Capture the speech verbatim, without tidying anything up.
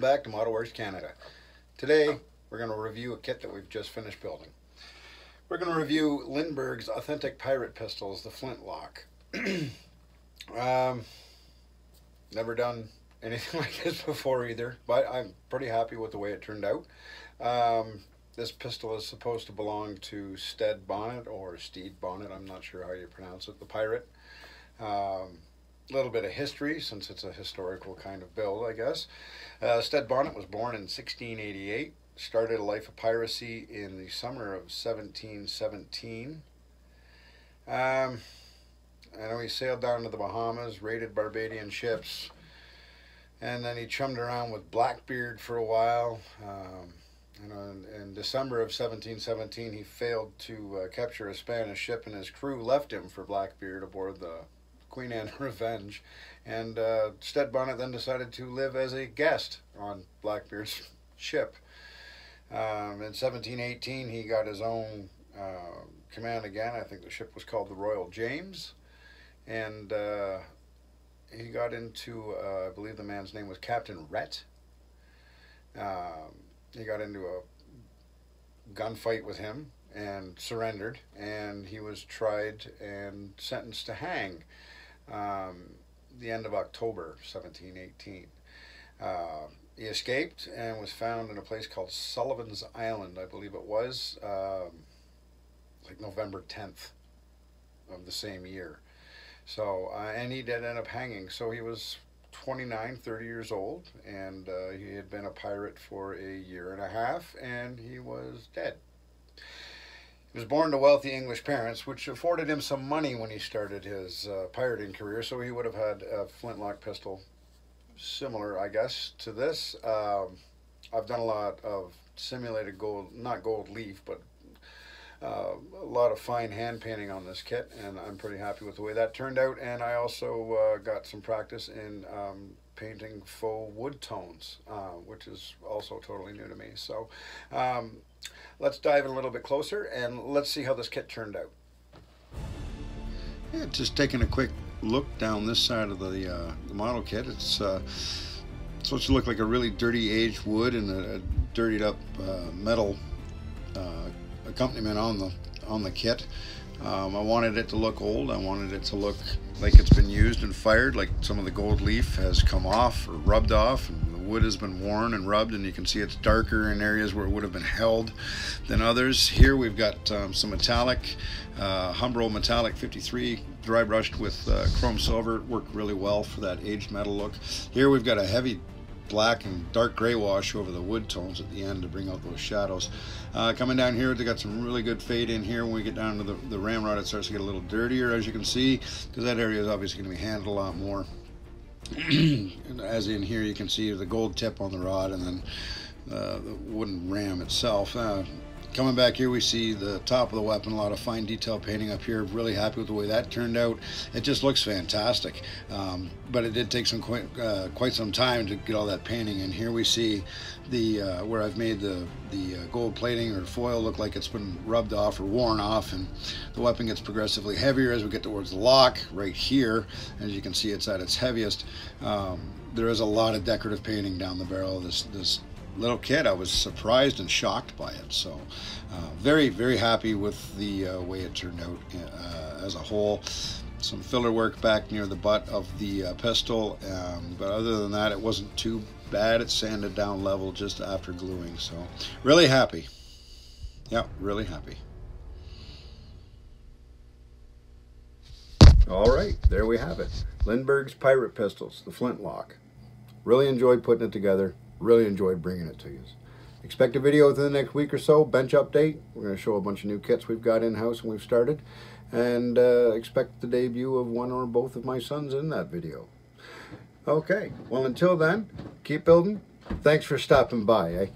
Welcome back to Model Wars Canada. Today we're going to review a kit that we've just finished building. We're going to review Lindberg's authentic pirate pistols, the flintlock. um, never done anything like this before either, but I'm pretty happy with the way it turned out. Um, this pistol is supposed to belong to Stede Bonnet or Stede Bonnet, I'm not sure how you pronounce it, the pirate. Um, A little bit of history, since it's a historical kind of build, I guess. Uh, Stede Bonnet was born in sixteen eighty-eight, started a life of piracy in the summer of seventeen seventeen. Um, I know he sailed down to the Bahamas, raided Barbadian ships, and then he chummed around with Blackbeard for a while. Um, and in December of seventeen seventeen, he failed to uh, capture a Spanish ship, and his crew left him for Blackbeard aboard the Queen Anne's Revenge, and uh, Stede Bonnet then decided to live as a guest on Blackbeard's ship. Um, in seventeen eighteen, he got his own uh, command again. I think the ship was called the Royal James, and uh, he got into, uh, I believe the man's name was Captain Rhett. Um, he got into a gunfight with him and surrendered, and he was tried and sentenced to hang. Um, the end of October seventeen eighteen. Uh, he escaped and was found in a place called Sullivan's Island, I believe it was, um, like November tenth of the same year. So, uh, and he did end up hanging. So he was twenty-nine, thirty years old, and uh, he had been a pirate for a year and a half, and he was dead. He was born to wealthy English parents, which afforded him some money when he started his uh, pirating career, so he would have had a flintlock pistol similar, I guess, to this. Um, I've done a lot of simulated gold, not gold leaf, but uh, a lot of fine hand painting on this kit, and I'm pretty happy with the way that turned out, and I also uh, got some practice in um, painting faux wood tones, uh, which is also totally new to me. So um, let's dive in a little bit closer and let's see how this kit turned out. Yeah, just taking a quick look down this side of the, uh, the model kit. It's uh, supposed to look like a really dirty aged wood and a, a dirtied up uh, metal uh, accompaniment on the on the kit. Um, I wanted it to look old. I wanted it to look like it's been used and fired, like some of the gold leaf has come off or rubbed off, and the wood has been worn and rubbed, and you can see it's darker in areas where it would have been held than others. Here we've got um, some metallic, uh, Humbrol metallic fifty-three dry brushed with uh, chrome silver. It worked really well for that aged metal look. Here we've got a heavy black and dark gray wash over the wood tones at the end to bring out those shadows. Uh, coming down here, they got some really good fade in here. When we get down to the, the ramrod, it starts to get a little dirtier, as you can see, because that area is obviously going to be handled a lot more. As in here, you can see the gold tip on the rod and then uh, the wooden ram itself. Uh, Coming back here, we see the top of the weapon, a lot of fine detail painting up here. Really happy with the way that turned out. It just looks fantastic. Um, but it did take some quite, uh, quite some time to get all that painting. And here we see the uh, where I've made the, the uh, gold plating or foil look like it's been rubbed off or worn off. And the weapon gets progressively heavier as we get towards the lock right here. As you can see, it's at its heaviest. Um, there is a lot of decorative painting down the barrel of this, this little kit. I was surprised and shocked by it, so uh, very very happy with the uh, way it turned out uh, as a whole. Some filler work back near the butt of the uh, pistol, um, but other than that it wasn't too bad. It sanded down level just after gluing, so really happy. Yeah, really happy. All right, there we have it. Lindberg's pirate pistols, the flintlock. Really enjoyed putting it together. Really enjoyed bringing it to you. Expect a video within the next week or so, bench update. We're going to show a bunch of new kits we've got in-house and we've started. And uh, expect the debut of one or both of my sons in that video. Okay, well until then, keep building. Thanks for stopping by, eh?